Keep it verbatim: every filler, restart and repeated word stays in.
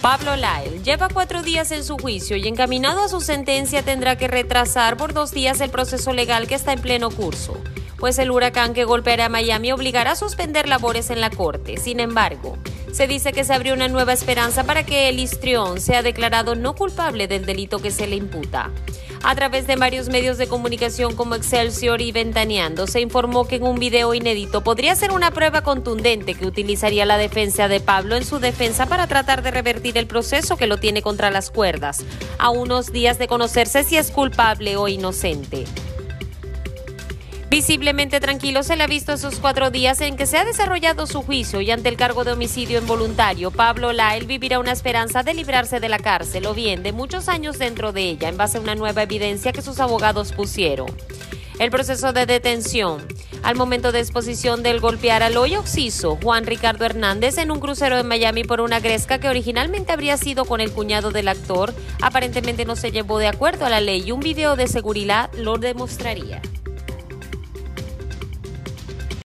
Pablo Lyle lleva cuatro días en su juicio y encaminado a su sentencia tendrá que retrasar por dos días el proceso legal que está en pleno curso, pues el huracán que golpeará a Miami obligará a suspender labores en la corte. Sin embargo, se dice que se abrió una nueva esperanza para que el histrión sea declarado no culpable del delito que se le imputa. A través de varios medios de comunicación como Excelsior y Ventaneando, se informó que en un video inédito podría ser una prueba contundente que utilizaría la defensa de Pablo en su defensa para tratar de revertir el proceso que lo tiene contra las cuerdas, a unos días de conocerse si es culpable o inocente. Visiblemente tranquilo se le ha visto esos cuatro días en que se ha desarrollado su juicio y ante el cargo de homicidio involuntario, Pablo Lyle vivirá una esperanza de librarse de la cárcel o bien de muchos años dentro de ella en base a una nueva evidencia que sus abogados pusieron. El proceso de detención. Al momento de exposición del golpear al hoy occiso Juan Ricardo Hernández en un crucero de Miami por una gresca que originalmente habría sido con el cuñado del actor, aparentemente no se llevó de acuerdo a la ley y un video de seguridad lo demostraría.